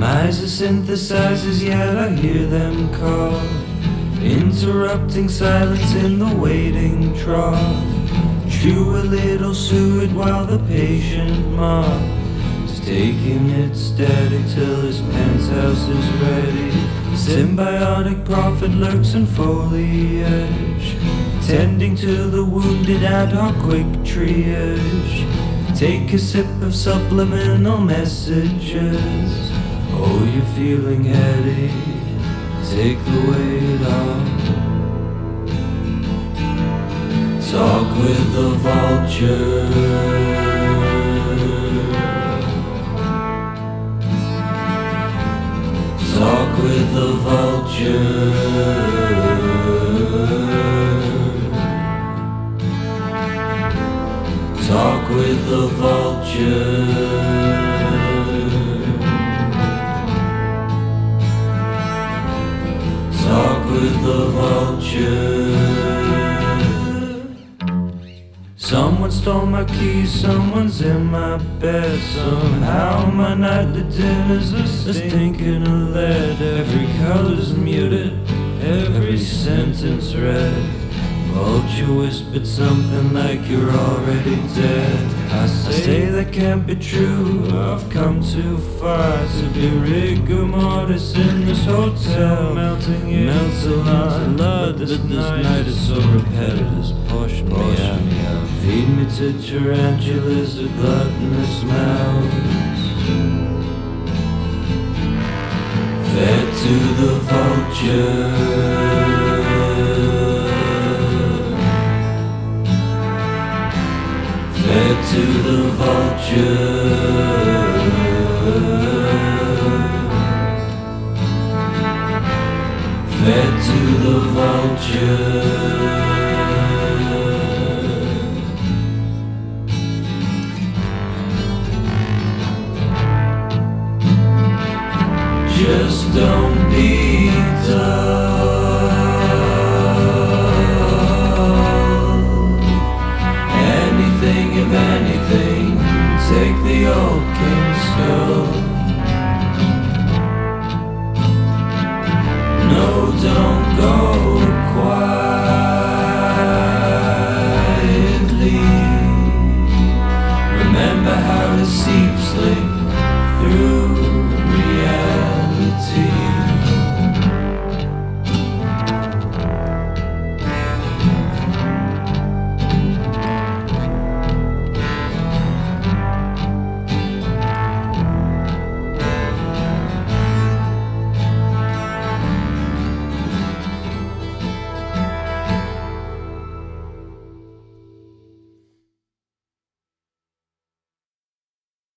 Miser synthesizers, yet I hear them cough, interrupting silence in the waiting trough. Chew a little suet while the patient mop is taking it steady till his penthouse is ready. Symbiotic profit lurks in foliage, tending to the wounded ad hoc quick triage. Take a sip of subliminal messages. Oh, you're feeling heady, take the weight off. Talk with the vulture. Talk with the vulture. Talk with the vulture. With the vulture. Someone stole my keys, someone's in my bed. Somehow my nightly dinner's a stinking lead. Every color's muted, every sentence read. Vulture whispered something like you're already dead. I say that can't be true, I've come too far to be rigor mortis in this hotel. Melting in melts a lot, this night is so repetitive. Push me out. Feed me to tarantulas or gluttonous mouths. Fed to the vulture. Fed to the vulture. Fed to the vulture. Just don't be dull. If anything, take the old king's skull. No, don't go quietly. Remember how to seek sleep.